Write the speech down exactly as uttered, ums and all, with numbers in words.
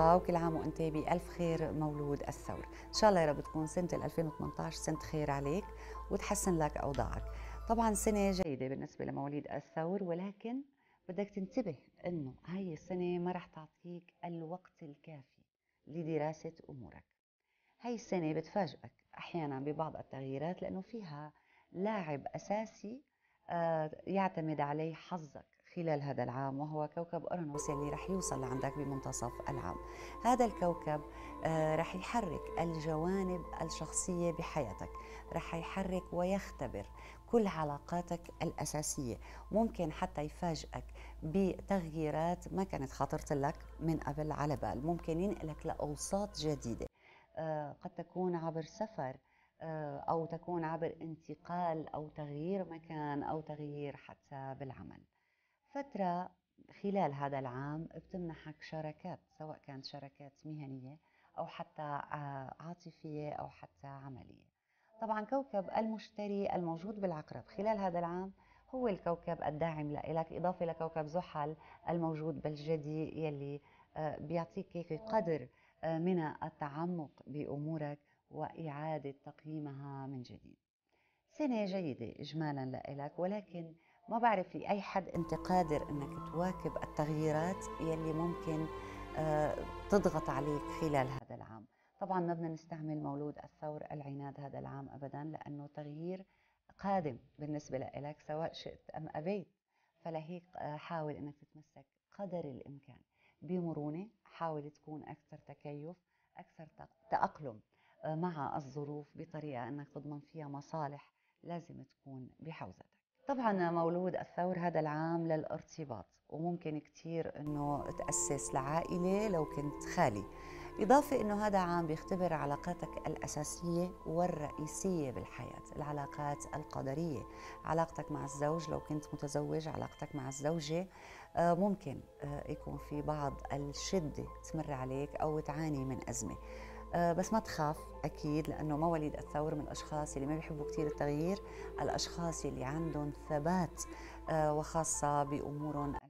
الله، وكل عام وانت بألف خير. مولود الثور، ان شاء الله يا رب تكون سنة ألفين وثمانطعش سنة خير عليك وتحسن لك اوضاعك. طبعا سنة جيدة بالنسبة لمواليد الثور، ولكن بدك تنتبه انه هاي السنة ما رح تعطيك الوقت الكافي لدراسة امورك. هاي السنة بتفاجئك احيانا ببعض التغييرات، لانه فيها لاعب اساسي يعتمد عليه حظك خلال هذا العام، وهو كوكب أورانوس اللي رح يوصل لعندك بمنتصف العام. هذا الكوكب رح يحرك الجوانب الشخصية بحياتك، رح يحرك ويختبر كل علاقاتك الأساسية، ممكن حتى يفاجئك بتغييرات ما كانت خطرت لك من قبل على بال، ممكن ينقلك لأوساط جديدة، قد تكون عبر سفر أو تكون عبر انتقال أو تغيير مكان أو تغيير حتى بالعمل. فترة خلال هذا العام بتمنحك شراكات، سواء كانت شراكات مهنية أو حتى عاطفية أو حتى عملية. طبعا كوكب المشتري الموجود بالعقرب خلال هذا العام هو الكوكب الداعم لك، إضافة لكوكب زحل الموجود بالجدي يلي بيعطيك قدر من التعمق بأمورك وإعادة تقييمها من جديد. سنة جيدة إجمالا لك، ولكن ما بعرف في أي حد أنت قادر أنك تواكب التغييرات يلي ممكن تضغط عليك خلال هذا العام. طبعا ما بدنا نستعمل مولود الثور العناد هذا العام أبدا، لأنه تغيير قادم بالنسبة لك سواء شئت أم أبيت. فلهيك حاول أنك تتمسك قدر الإمكان بمرونة، حاول تكون أكثر تكيف، أكثر تأقلم مع الظروف بطريقة أنك تضمن فيها مصالح لازم تكون بحوزتك. طبعا مولود الثور هذا العام للارتباط، وممكن كتير انه تأسس لعائلة لو كنت خالي، اضافة انه هذا عام بيختبر علاقاتك الاساسية والرئيسية بالحياة، العلاقات القدرية، علاقتك مع الزوج لو كنت متزوج، علاقتك مع الزوجة. ممكن يكون في بعض الشدة تمر عليك او تعاني من ازمة، بس ما تخاف أكيد، لأنه مواليد الثور من الأشخاص اللي ما بيحبوا كتير التغيير، الأشخاص اللي عندهم ثبات وخاصة بأمورهم